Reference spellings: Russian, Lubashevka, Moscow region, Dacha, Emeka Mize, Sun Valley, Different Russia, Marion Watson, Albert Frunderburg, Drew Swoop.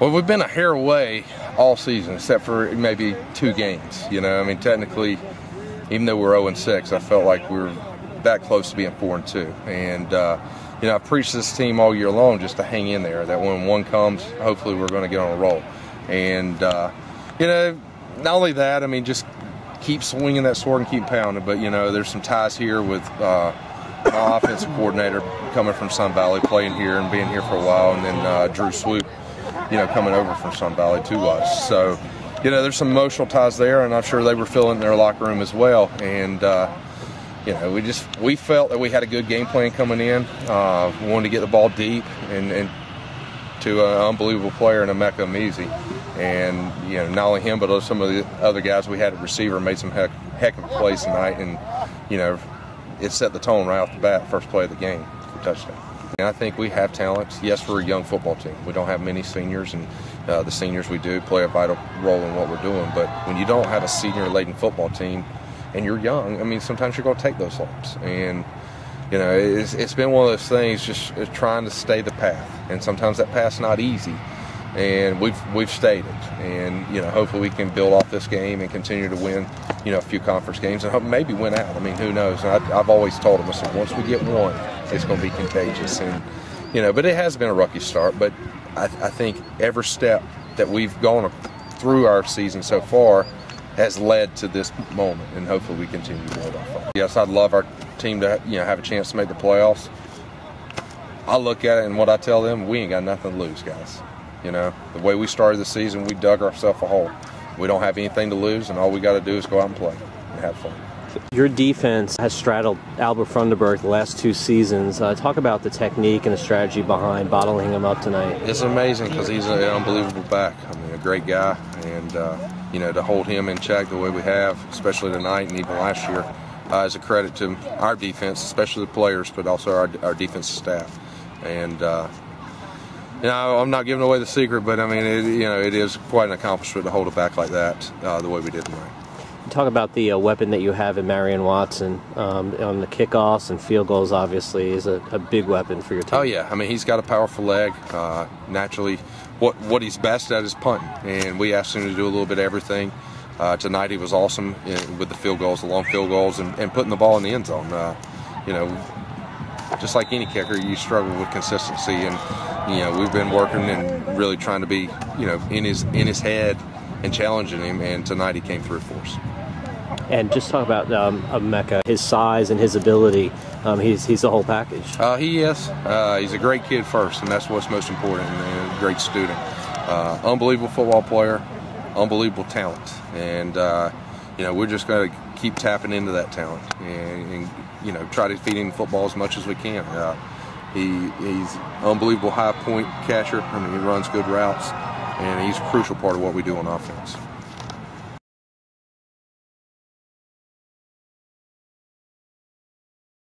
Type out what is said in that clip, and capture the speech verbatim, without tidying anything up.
Well, we've been a hair away all season, except for maybe two games. You know, I mean, technically, even though we're zero and six, I felt like we were that close to being four and two. And, uh, you know, I preached this team all year long just to hang in there, that when one comes, hopefully we're going to get on a roll. And, uh, you know, not only that, I mean, just keep swinging that sword and keep pounding. But, you know, there's some ties here with uh, my offensive coordinator coming from Sun Valley, playing here and being here for a while, and then uh, Drew Swoop, you know, coming over from Sun Valley to us. So, you know, there's some emotional ties there, and I'm sure they were feeling in their locker room as well. And, uh, you know, we just we felt that we had a good game plan coming in. Uh, we wanted to get the ball deep and, and to an unbelievable player in Emeka Mize. And, you know, not only him, but some of the other guys we had at receiver made some heck, heck of a plays tonight. And, you know, it set the tone right off the bat, first play of the game, for touchdown. And I think we have talents. Yes, we're a young football team. We don't have many seniors, and uh, the seniors we do play a vital role in what we're doing. But when you don't have a senior-laden football team and you're young, I mean, sometimes you're going to take those lumps. And, you know, it's, it's been one of those things, just trying to stay the path. And sometimes that path's not easy. And we've we've stayed it. And, you know, hopefully we can build off this game and continue to win, you know, a few conference games and hope maybe win out. I mean, who knows? And I, I've always told them, I said, once we get one, it's going to be contagious. And, you know, but it has been a rocky start. But I, I think every step that we've gone through our season so far has led to this moment, and hopefully we continue to build off of it. Yes, I'd love our team to, you know, have a chance to make the playoffs. I look at it, and what I tell them, we ain't got nothing to lose, guys. You know, the way we started the season, we dug ourselves a hole. We don't have anything to lose, and all we got to do is go out and play and have fun. Your defense has straddled Albert Frunderburg the last two seasons. Uh, talk about the technique and the strategy behind bottling him up tonight. It's amazing because he's an unbelievable back. I mean, a great guy, and uh, you know, to hold him in check the way we have, especially tonight and even last year, uh, is a credit to our defense, especially the players, but also our, our defensive staff. And uh, you know, I'm not giving away the secret, but I mean, it, you know, it is quite an accomplishment to hold it back like that, uh, the way we did tonight. Talk about the uh, weapon that you have in Marion Watson um, on the kickoffs and field goals. Obviously, is a, a big weapon for your team. Oh yeah, I mean, he's got a powerful leg. Uh, naturally, what what he's best at is punting, and we asked him to do a little bit of everything. Uh, tonight, he was awesome in, with the field goals, the long field goals, and, and putting the ball in the end zone. Uh, you know, just like any kicker, you struggle with consistency, and you know, we've been working and really trying to be, you know, in his in his head and challenging him, and tonight he came through for us. And just talk about um, Emeka, his size and his ability. Um, he's, he's the whole package. Uh, he is. Uh, he's a great kid first, and that's what's most important, and a great student. Uh, unbelievable football player, unbelievable talent. And, uh, you know, we're just going to keep tapping into that talent and, and, you know, try to feed him football as much as we can. Uh, he, he's unbelievable high point catcher. I mean, he runs good routes, and he's a crucial part of what we do on offense.